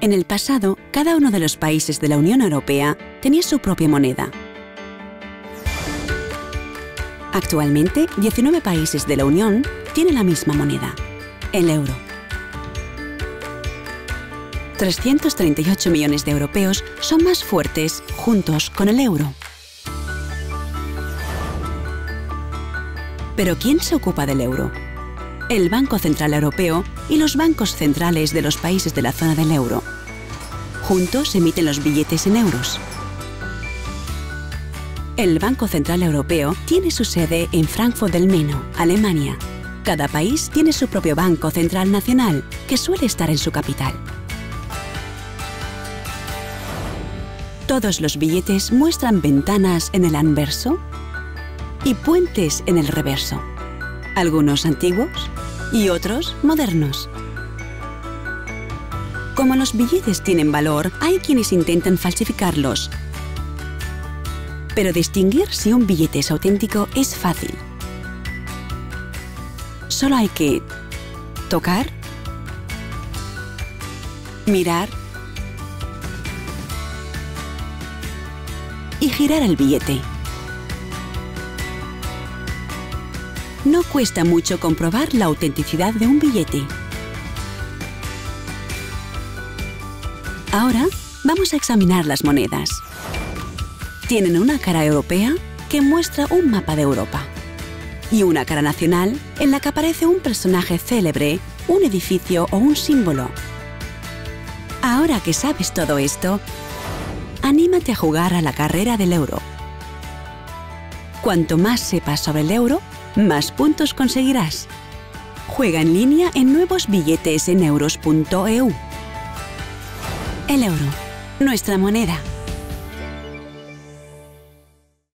En el pasado, cada uno de los países de la Unión Europea tenía su propia moneda. Actualmente, 19 países de la Unión tienen la misma moneda, el euro. 338 millones de europeos son más fuertes juntos con el euro. ¿Pero quién se ocupa del euro? El Banco Central Europeo y los bancos centrales de los países de la zona del euro. Juntos emiten los billetes en euros. El Banco Central Europeo tiene su sede en Frankfurt del Meno, Alemania. Cada país tiene su propio Banco Central Nacional, que suele estar en su capital. Todos los billetes muestran ventanas en el anverso y puentes en el reverso, algunos antiguos y otros modernos. Como los billetes tienen valor, hay quienes intentan falsificarlos. Pero distinguir si un billete es auténtico es fácil. Solo hay que tocar, mirar y girar el billete. No cuesta mucho comprobar la autenticidad de un billete. Ahora vamos a examinar las monedas. Tienen una cara europea que muestra un mapa de Europa y una cara nacional en la que aparece un personaje célebre, un edificio o un símbolo. Ahora que sabes todo esto, anímate a jugar a la carrera del euro. Cuanto más sepas sobre el euro, más puntos conseguirás. Juega en línea en nuevos-billetes-en-euros.eu. El euro, nuestra moneda.